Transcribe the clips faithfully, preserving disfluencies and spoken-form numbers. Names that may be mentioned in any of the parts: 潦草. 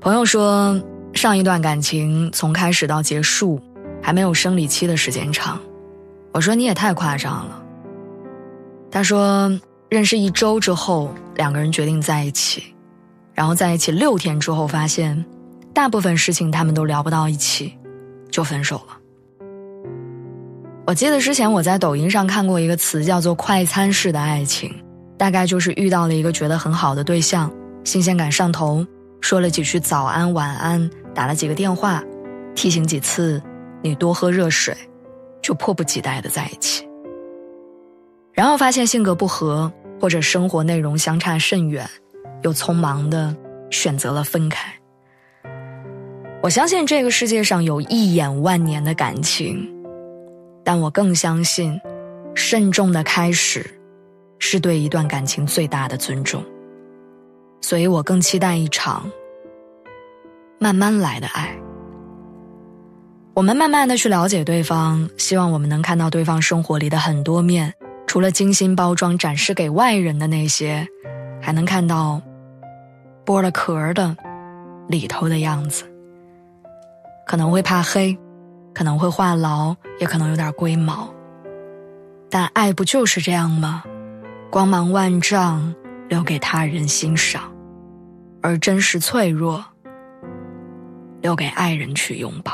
朋友说，上一段感情从开始到结束，还没有生理期的时间长。我说你也太夸张了。他说认识一周之后，两个人决定在一起，然后在一起六天之后发现，大部分事情他们都聊不到一起，就分手了。我记得之前我在抖音上看过一个词叫做快餐式的爱情，大概就是遇到了一个觉得很好的对象，新鲜感上头，说了几句早安晚安，打了几个电话，提醒几次你多喝热水，就迫不及待的在一起。然后发现性格不合，或者生活内容相差甚远，又匆忙的选择了分开。我相信这个世界上有一眼万年的感情，但我更相信慎重的开始是对一段感情最大的尊重。所以我更期待一场慢慢来的爱。我们慢慢的去了解对方，希望我们能看到对方生活里的很多面，除了精心包装展示给外人的那些，还能看到剥了壳的里头的样子。可能会怕黑，可能会话痨，也可能有点龟毛。但爱不就是这样吗？光芒万丈，留给他人欣赏，而真实脆弱留给爱人去拥抱。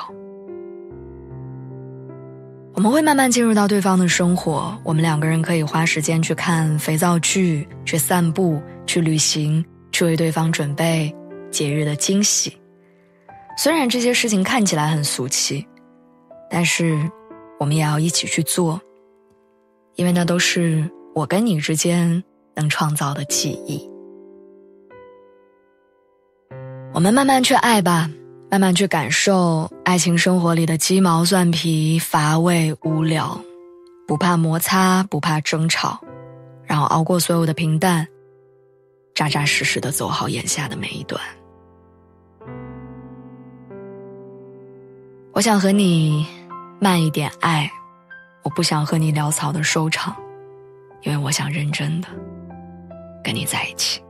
我们会慢慢进入到对方的生活，我们两个人可以花时间去看肥皂剧，去散步，去旅行，去为对方准备节日的惊喜。虽然这些事情看起来很俗气，但是我们也要一起去做，因为那都是我跟你之间能创造的记忆。我们慢慢去爱吧，慢慢去感受爱情生活里的鸡毛蒜皮、乏味、无聊，不怕摩擦，不怕争吵，然后熬过所有的平淡，扎扎实实地走好眼下的每一段。我想和你慢一点爱，我不想和你潦草的收场，因为我想认真的跟你在一起。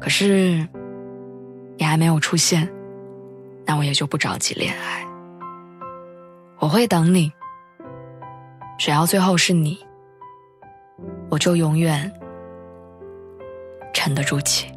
可是你还没有出现，那我也就不着急恋爱。我会等你，只要最后是你，我就永远沉得住气。